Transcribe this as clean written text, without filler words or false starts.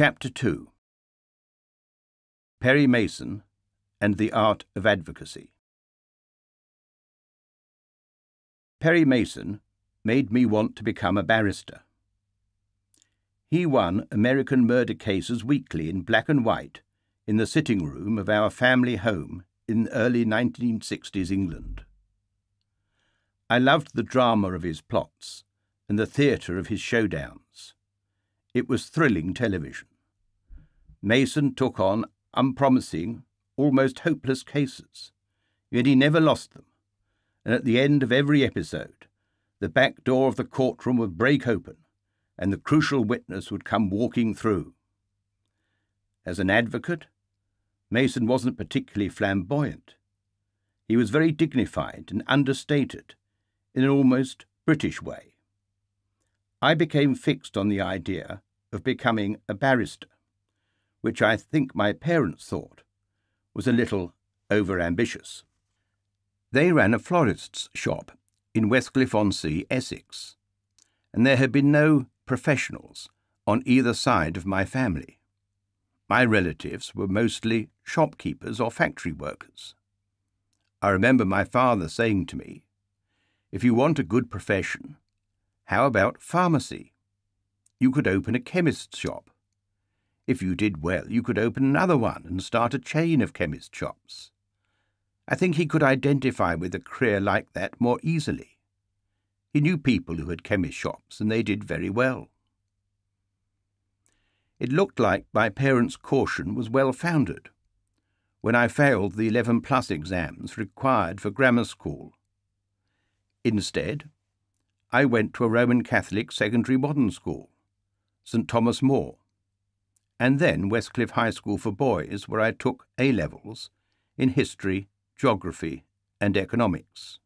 Chapter 2. Perry Mason and the Art of Advocacy. Perry Mason made me want to become a barrister. He won American murder cases weekly in black and white in the sitting room of our family home in early 1960s England. I loved the drama of his plots and the theatre of his showdowns. It was thrilling television. Mason took on unpromising, almost hopeless cases, yet he never lost them, and at the end of every episode, the back door of the courtroom would break open and the crucial witness would come walking through. As an advocate, Mason wasn't particularly flamboyant. He was very dignified and understated, in an almost British way. I became fixed on the idea of becoming a barrister, which I think my parents thought was a little overambitious. They ran a florist's shop in Westcliff-on-Sea, Essex, and there had been no professionals on either side of my family. My relatives were mostly shopkeepers or factory workers. I remember my father saying to me, "If you want a good profession, how about pharmacy? You could open a chemist's shop. If you did well, you could open another one and start a chain of chemist shops." I think he could identify with a career like that more easily. He knew people who had chemist shops, and they did very well. It looked like my parents' caution was well-founded. When I failed the 11+ exams required for grammar school, instead, I went to a Roman Catholic secondary modern school, St. Thomas More, and then Westcliff High School for Boys, where I took A-levels in history, geography, and economics.